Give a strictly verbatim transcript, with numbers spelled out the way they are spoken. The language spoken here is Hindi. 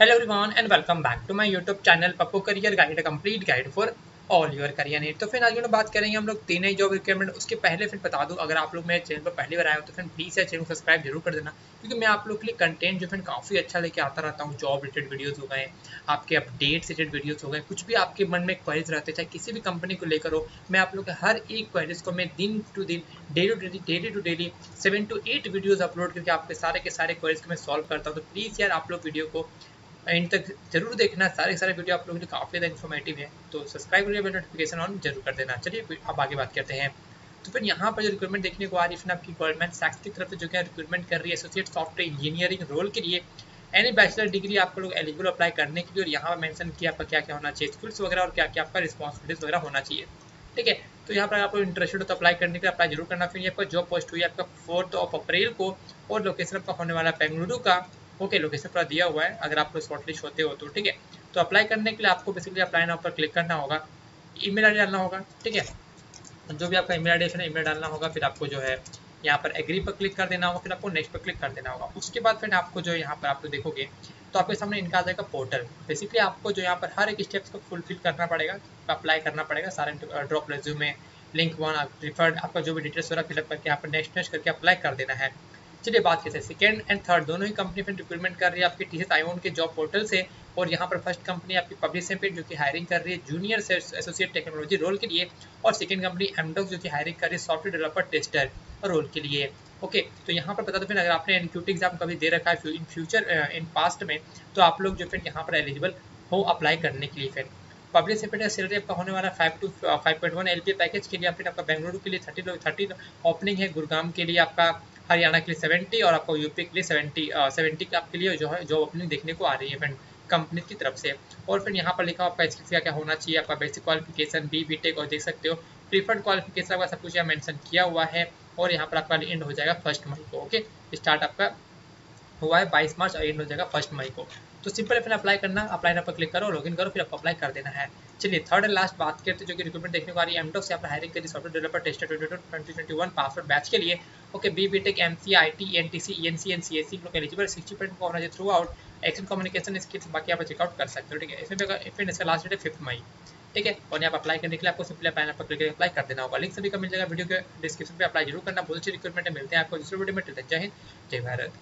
Hello everyone and welcome back to my YouTube channel Pappu career guide, complete guide for all your career need. तो फिर आज लोग बात करेंगे हम लोग तीन नई जॉब रिक्वायरमेंट। उसके पहले फिर बता दूं, अगर आप लोग मेरे चैनल पर पहली बार आए हो तो फिर प्लीज़ चैनल को सब्सक्राइब जरूर कर देना, क्योंकि मैं आप लोग के लिए कंटेंट जो फिर काफ़ी अच्छा लेके आता रहता हूँ। जॉब रिलेटेड वीडियोज़ हो गए, आपके अपडेट रिलेटेड वीडियोज़ हो गए, कुछ भी आपके मन में क्वेरीज रहते हैं, चाहे किसी भी कंपनी को लेकर हो, मैं आप लोग के हर एक क्वेरीज को मैं दिन टू दिन daily to daily to daily seven to eight videos upload करके आपके सारे के सारे क्वेरीज को मैं सॉल्व करता हूँ। तो प्लीज़ यार आप लोग वीडियो को एंड तक जरूर देखना, सारे सारे वीडियो आप लोगों के लिए काफ़ी ज़्यादा इन्फॉर्मेटिव है, तो सब्सक्राइब करिए, बेल नोटिफिकेशन ऑन जरूर कर देना। चलिए आप आगे बात करते हैं। तो फिर यहाँ पर जो रिक्रूटमेंट देखने को आ रही है फिर आपकी गवर्नमेंट सेक्स की तरफ से जो क्या रिक्रूटमेंट कर रही है एसोसिएट सॉफ्टवेयर इंजीनियरिंग रोल के लिए, एनी बैचलर डिग्री आप लोग एलिजिबल अप्लाई करने के लिए। और यहाँ पर मैंशन किया आपका क्या क्या होना चाहिए, स्किल्स वगैरह और क्या क्या आपका रिस्पॉन्सिबिलिटीज वगैरह होना चाहिए, ठीक है। तो यहाँ पर आप लोग इंटरेस्टेड हो तो अप्लाई करने के लिए अप्लाई जरूर करना। फिर यहाँ पर जॉब पोस्ट हुई आपका फोर्थ ऑफ अप्रैल को और लोकेशन आपका होने वाला बेंगलुरु का। ओके, लोकेशन पूरा दिया हुआ है, अगर आप लोग शॉर्टलिस्ट होते हो तो, ठीक है। तो अप्लाई करने के लिए आपको बेसिकली अप्लाई नाउ पर क्लिक करना होगा, ईमेल आईडी डालना होगा, ठीक है। जो भी आपका ईमेल आईडी है ईमेल डालना होगा, फिर आपको जो है यहाँ पर एग्री पर क्लिक कर देना होगा, फिर आपको नेक्स्ट पर क्लिक कर देना होगा। उसके बाद फिर आपको जो यहाँ पर आप लोग देखोगे तो आपके सामने इनका आ जाएगा पोर्टल। बेसिकली आपको जो यहाँ पर हर एक स्टेप्स को फुलफिल करना पड़ेगा, अप्लाई करना पड़ेगा, सारे drop resume link one preferred आपका जो भी डिटेल्स वगैरह फिलअप करके यहाँ पर नेक्स्ट नेक्स्ट करके अप्लाई कर देना है। चलिए बात करते हैं सेकंड एंड थर्ड, दोनों ही कंपनी फिर रिक्रूटमेंट कर रही है आपके टीएसआईओन के जॉब पोर्टल से। और यहाँ पर फर्स्ट कंपनी आपकी पब्लिसिस सैपिएंट जो कि हायरिंग कर रही है जूनियर एसोसिएट टेक्नोलॉजी रोल के लिए, और सेकंड कंपनी एमडॉक्स जो कि हायरिंग कर रही है सॉफ्टवेयर डेवलपर टेस्टर रोल के लिए। ओके, तो यहाँ पर बता दो फिर अगर आपने एनक्यूटी एग्जाम कभी दे रखा है इन फ्यूचर इन पास्ट में, तो आप लोग जो फिर यहाँ पर एलिजिबल हो अप्लाई करने के लिए। फिर पब्लिसिस सैपिएंट का सैलरी आपका होने वाला five to five point one L P package के लिए। फिर आपका बेंगलुरु के लिए थर्टी थर्टी ओपनिंग है, गुरुग्राम के लिए आपका, हरियाणा के लिए सत्तर और आपको यूपी के लिए सत्तर सत्तर के आपके लिए जो है जॉब ओपनिंग देखने को आ रही है फ्रेंड कंपनी की तरफ से। और फिर यहाँ पर लिखा आपका स्किल्स क्या क्या होना चाहिए, आपका basic qualification B B tech और देख सकते हो प्रीफर्ड क्वालिफिकेशन आपका सब कुछ यहाँ मेंशन किया हुआ है। और यहाँ पर आपका एंड हो जाएगा फर्स्ट मई को। ओके, स्टार्ट आपका हुआ है बाईस मार्च और एंड हो जाएगा फर्स्ट मई को। तो सिंपल फिर अप्लाई करना, अप्लाई नाउ पर क्लिक करो, लॉगिन करो, फिर आपको अप्लाई कर देना है। चलिए थर्ड एंड लास्ट बात करते हैं जो कि रिक्रूटमेंट देखने को आ रही है एमडॉक्स से आप हायरिंग करी software developer tester twenty twenty one password batch के लिए। Okay, B B tech M C I T N T C N C N C S C लोग एलिजिबल, सिक्सटी परसेंट को होना चाहिए throughout, excellent communication skills बाकी आप चेकआउट कर सकते हो, ठीक है। इसमें फिर इसका लास्ट डेट है फिफ्थ मई, ठीक है। और यहाँ पर अप्लाई करने के लिए आपको सिंपली अप्लाई पर क्लिक करके अप्लाई कर देना होगा। लिंक सभी का मिल जाएगा वीडियो के डिस्क्रिप्शन पर, अप्लाई जरूर करना। बहुत अच्छी रिक्रूटमेंट मिलते हैं आपको दूसरे वीडियो में। जय हिंद, जय भारत।